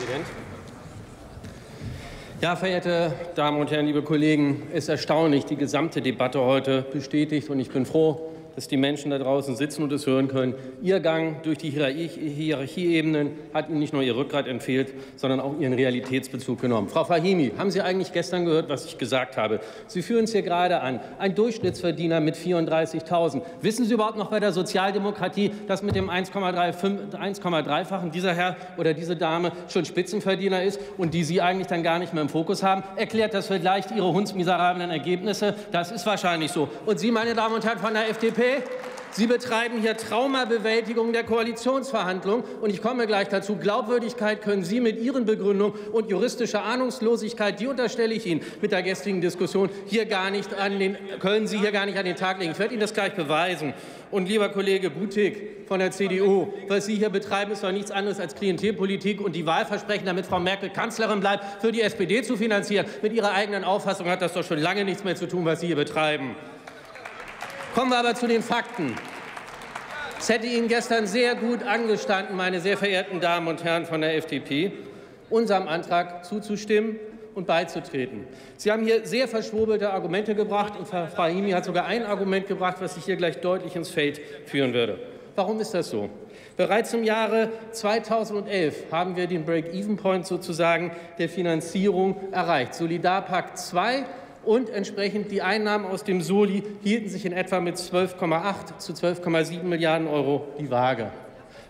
Präsident. Ja, verehrte Damen und Herren, liebe Kollegen, es ist erstaunlich, die gesamte Debatte heute bestätigt, und ich bin froh, dass die Menschen da draußen sitzen und es hören können. Ihr Gang durch die Hierarchieebenen hat Ihnen nicht nur Ihr Rückgrat entfehlt, sondern auch Ihren Realitätsbezug genommen. Frau Fahimi, haben Sie eigentlich gestern gehört, was ich gesagt habe? Sie führen es hier gerade an. Ein Durchschnittsverdiener mit 34.000. Wissen Sie überhaupt noch bei der Sozialdemokratie, dass mit dem 1,3-fachen dieser Herr oder diese Dame schon Spitzenverdiener ist und die Sie eigentlich dann gar nicht mehr im Fokus haben? Erklärt das vielleicht Ihre hundsmiserablen Ergebnisse? Das ist wahrscheinlich so. Und Sie, meine Damen und Herren von der FDP, Sie betreiben hier Traumabewältigung der Koalitionsverhandlungen. Und ich komme gleich dazu. Glaubwürdigkeit können Sie mit Ihren Begründungen und juristischer Ahnungslosigkeit, die unterstelle ich Ihnen mit der gestrigen Diskussion, können Sie hier gar nicht an den Tag legen. Ich werde Ihnen das gleich beweisen. Und lieber Kollege Buttig von der CDU, was Sie hier betreiben, ist doch nichts anderes als Klientelpolitik und die Wahlversprechen, damit Frau Merkel Kanzlerin bleibt, für die SPD zu finanzieren. Mit Ihrer eigenen Auffassung hat das doch schon lange nichts mehr zu tun, was Sie hier betreiben. Kommen wir aber zu den Fakten. Es hätte Ihnen gestern sehr gut angestanden, meine sehr verehrten Damen und Herren von der FDP, unserem Antrag zuzustimmen und beizutreten. Sie haben hier sehr verschwobelte Argumente gebracht, und Frau Fahimi hat sogar ein Argument gebracht, was ich hier gleich deutlich ins Feld führen würde. Warum ist das so? Bereits im Jahre 2011 haben wir den Break-Even-Point sozusagen der Finanzierung erreicht. Solidarpakt II und entsprechend die Einnahmen aus dem Soli hielten sich in etwa mit 12,8 zu 12,7 Milliarden Euro die Waage.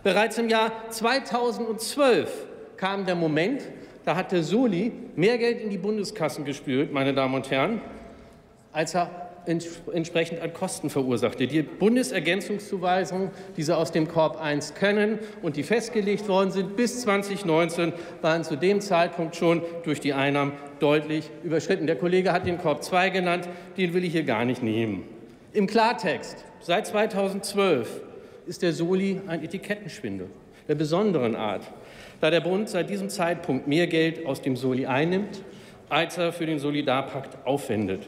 Bereits im Jahr 2012 kam der Moment, da hat der Soli mehr Geld in die Bundeskassen gespült, meine Damen und Herren, als er entsprechend an Kosten verursachte. Die Bundesergänzungszuweisungen, die Sie aus dem Korb 1 kennen und die festgelegt worden sind, bis 2019 waren zu dem Zeitpunkt schon durch die Einnahmen deutlich überschritten. Der Kollege hat den Korb 2 genannt, den will ich hier gar nicht nehmen. Im Klartext, seit 2012 ist der Soli ein Etikettenschwindel der besonderen Art, da der Bund seit diesem Zeitpunkt mehr Geld aus dem Soli einnimmt, als er für den Solidarpakt aufwendet.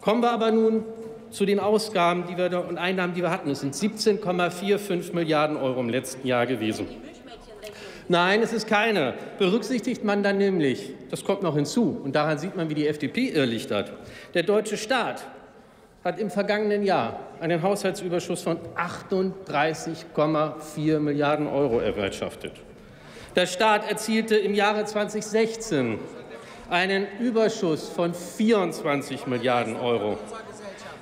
Kommen wir aber nun zu den Ausgaben und Einnahmen, die wir hatten. Es sind 17,45 Milliarden Euro im letzten Jahr gewesen. Nein, es ist keine. Berücksichtigt man dann nämlich, das kommt noch hinzu, und daran sieht man, wie die FDP irrlichtert, der deutsche Staat hat im vergangenen Jahr einen Haushaltsüberschuss von 38,4 Milliarden Euro erwirtschaftet. Der Staat erzielte im Jahre 2016 einen Überschuss von 24 Milliarden Euro.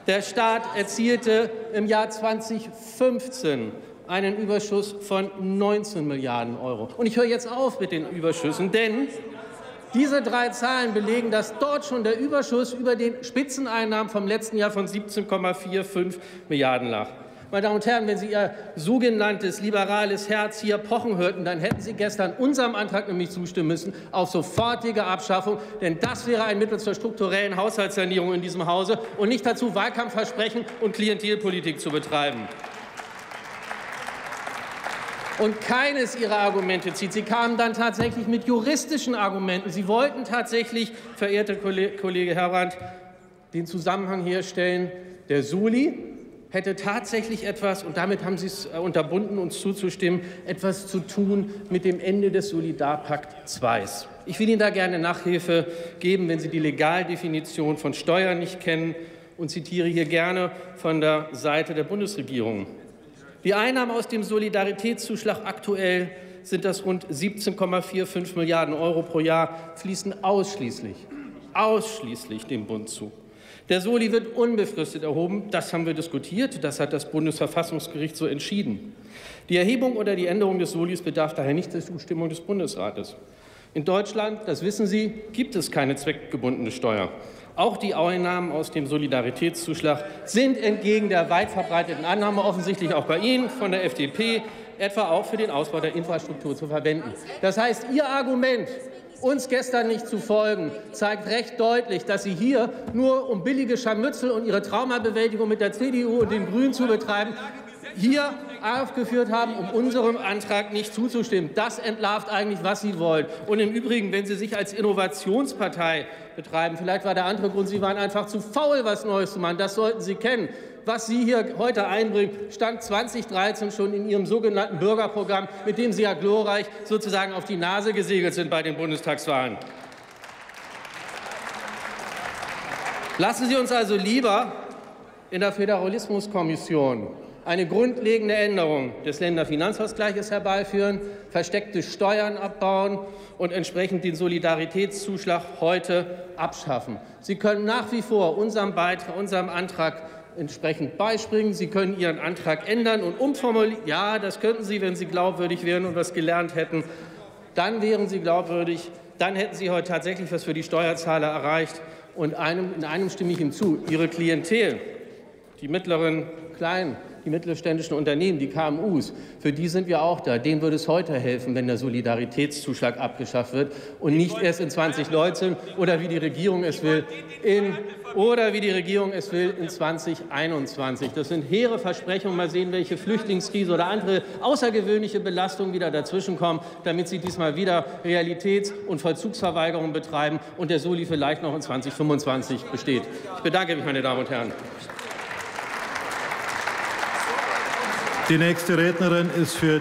Der Staat erzielte im Jahr 2015 einen Überschuss von 19 Milliarden Euro. Und ich höre jetzt auf mit den Überschüssen, denn diese drei Zahlen belegen, dass dort schon der Überschuss über den Spitzeneinnahmen vom letzten Jahr von 17,45 Milliarden lag. Meine Damen und Herren, wenn Sie Ihr sogenanntes liberales Herz hier pochen hörten, dann hätten Sie gestern unserem Antrag nämlich zustimmen müssen auf sofortige Abschaffung. Denn das wäre ein Mittel zur strukturellen Haushaltssanierung in diesem Hause und nicht dazu, Wahlkampfversprechen und Klientelpolitik zu betreiben. Und keines Ihrer Argumente zieht. Sie kamen dann tatsächlich mit juristischen Argumenten. Sie wollten tatsächlich, verehrter Kollege Brandt, den Zusammenhang herstellen, der Soli hätte tatsächlich etwas, und damit haben Sie es unterbunden, uns zuzustimmen, etwas zu tun mit dem Ende des Solidarpakt II. Ich will Ihnen da gerne Nachhilfe geben, wenn Sie die Legaldefinition von Steuern nicht kennen, und zitiere hier gerne von der Seite der Bundesregierung. Die Einnahmen aus dem Solidaritätszuschlag aktuell sind das rund 17,45 Milliarden Euro pro Jahr, fließen ausschließlich dem Bund zu. Der Soli wird unbefristet erhoben. Das haben wir diskutiert. Das hat das Bundesverfassungsgericht so entschieden. Die Erhebung oder die Änderung des Solis bedarf daher nicht der Zustimmung des Bundesrates. In Deutschland, das wissen Sie, gibt es keine zweckgebundene Steuer. Auch die Einnahmen aus dem Solidaritätszuschlag sind entgegen der weit verbreiteten Annahme, offensichtlich auch bei Ihnen von der FDP, etwa auch für den Ausbau der Infrastruktur zu verwenden. Das heißt, Ihr Argument, uns gestern nicht zu folgen, zeigt recht deutlich, dass Sie hier nur um billige Scharmützel und Ihre Traumabewältigung mit der CDU und den Grünen zu betreiben, hier aufgeführt haben, um unserem Antrag nicht zuzustimmen. Das entlarvt eigentlich, was Sie wollen. Und im Übrigen, wenn Sie sich als Innovationspartei betreiben, vielleicht war der andere Grund, Sie waren einfach zu faul, was Neues zu machen. Das sollten Sie kennen. was Sie hier heute einbringen, stand 2013 schon in Ihrem sogenannten Bürgerprogramm, mit dem Sie ja glorreich sozusagen auf die Nase gesegelt sind bei den Bundestagswahlen. Lassen Sie uns also lieber in der Föderalismuskommission eine grundlegende Änderung des Länderfinanzausgleiches herbeiführen, versteckte Steuern abbauen und entsprechend den Solidaritätszuschlag heute abschaffen. Sie können nach wie vor unserem Antrag entsprechend beispringen. Sie können Ihren Antrag ändern und umformulieren. Ja, das könnten Sie, wenn Sie glaubwürdig wären und was gelernt hätten. Dann wären Sie glaubwürdig. Dann hätten Sie heute tatsächlich was für die Steuerzahler erreicht. Und in einem stimme ich Ihnen zu. Ihre Klientel, die mittleren, kleinen, die mittelständischen Unternehmen, die KMUs, für die sind wir auch da. Denen würde es heute helfen, wenn der Solidaritätszuschlag abgeschafft wird und nicht erst in 2019 oder wie die Regierung es will in 2021. Das sind hehre Versprechungen. Mal sehen, welche Flüchtlingskrise oder andere außergewöhnliche Belastungen wieder dazwischenkommen, damit Sie diesmal wieder Realitäts- und Vollzugsverweigerung betreiben und der Soli vielleicht noch in 2025 besteht. Ich bedanke mich, meine Damen und Herren. Die nächste Rednerin ist für